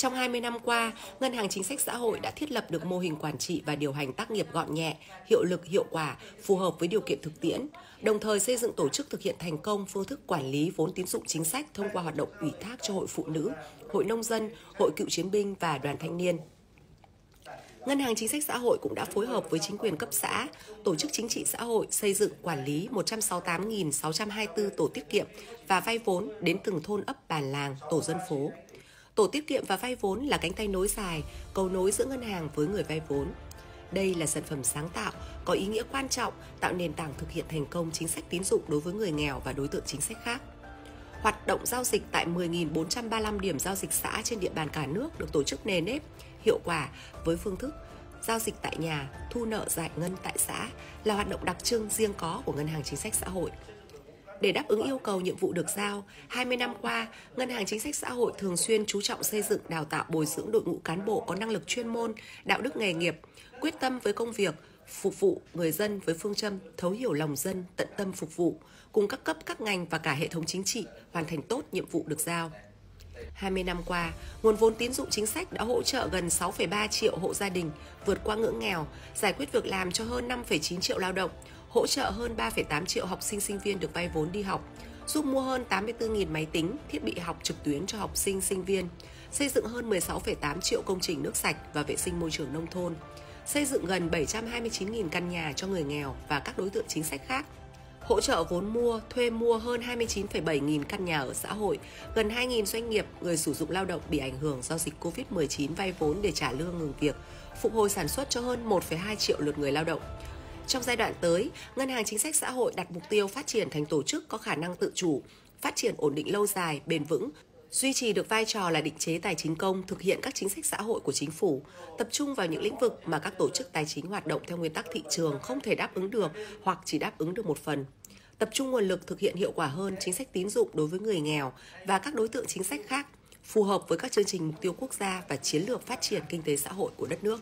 Trong 20 năm qua, Ngân hàng Chính sách xã hội đã thiết lập được mô hình quản trị và điều hành tác nghiệp gọn nhẹ, hiệu lực, hiệu quả, phù hợp với điều kiện thực tiễn, đồng thời xây dựng tổ chức thực hiện thành công phương thức quản lý vốn tín dụng chính sách thông qua hoạt động ủy thác cho Hội Phụ Nữ, Hội Nông dân, Hội Cựu Chiến binh và Đoàn Thanh niên. Ngân hàng Chính sách xã hội cũng đã phối hợp với chính quyền cấp xã, tổ chức chính trị xã hội xây dựng quản lý 168.624 tổ tiết kiệm và vay vốn đến từng thôn ấp bản làng, tổ dân phố. Tổ tiết kiệm và vay vốn là cánh tay nối dài, cầu nối giữa ngân hàng với người vay vốn. Đây là sản phẩm sáng tạo, có ý nghĩa quan trọng, tạo nền tảng thực hiện thành công chính sách tín dụng đối với người nghèo và đối tượng chính sách khác. Hoạt động giao dịch tại 10.435 điểm giao dịch xã trên địa bàn cả nước được tổ chức nề nếp, hiệu quả với phương thức giao dịch tại nhà, thu nợ giải ngân tại xã là hoạt động đặc trưng riêng có của Ngân hàng Chính sách xã hội. Để đáp ứng yêu cầu nhiệm vụ được giao, 20 năm qua, Ngân hàng Chính sách xã hội thường xuyên chú trọng xây dựng, đào tạo, bồi dưỡng đội ngũ cán bộ có năng lực chuyên môn, đạo đức nghề nghiệp, quyết tâm với công việc, phục vụ người dân với phương châm thấu hiểu lòng dân, tận tâm phục vụ, cùng các cấp, các ngành và cả hệ thống chính trị hoàn thành tốt nhiệm vụ được giao. 20 năm qua, nguồn vốn tín dụng chính sách đã hỗ trợ gần 6,3 triệu hộ gia đình vượt qua ngưỡng nghèo, giải quyết việc làm cho hơn 5,9 triệu lao động, hỗ trợ hơn 3,8 triệu học sinh sinh viên được vay vốn đi học, giúp mua hơn 84.000 máy tính, thiết bị học trực tuyến cho học sinh sinh viên, xây dựng hơn 16,8 triệu công trình nước sạch và vệ sinh môi trường nông thôn, xây dựng gần 729.000 căn nhà cho người nghèo và các đối tượng chính sách khác, hỗ trợ vốn mua, thuê mua hơn 29,7 nghìn căn nhà ở xã hội, gần 2.000 doanh nghiệp, người sử dụng lao động bị ảnh hưởng do dịch Covid-19 vay vốn để trả lương ngừng việc, phục hồi sản xuất cho hơn 1,2 triệu lượt người lao động. Trong giai đoạn tới, Ngân hàng Chính sách xã hội đặt mục tiêu phát triển thành tổ chức có khả năng tự chủ, phát triển ổn định lâu dài, bền vững, duy trì được vai trò là định chế tài chính công, thực hiện các chính sách xã hội của chính phủ, tập trung vào những lĩnh vực mà các tổ chức tài chính hoạt động theo nguyên tắc thị trường không thể đáp ứng được hoặc chỉ đáp ứng được một phần. Tập trung nguồn lực thực hiện hiệu quả hơn chính sách tín dụng đối với người nghèo và các đối tượng chính sách khác, phù hợp với các chương trình mục tiêu quốc gia và chiến lược phát triển kinh tế xã hội của đất nước.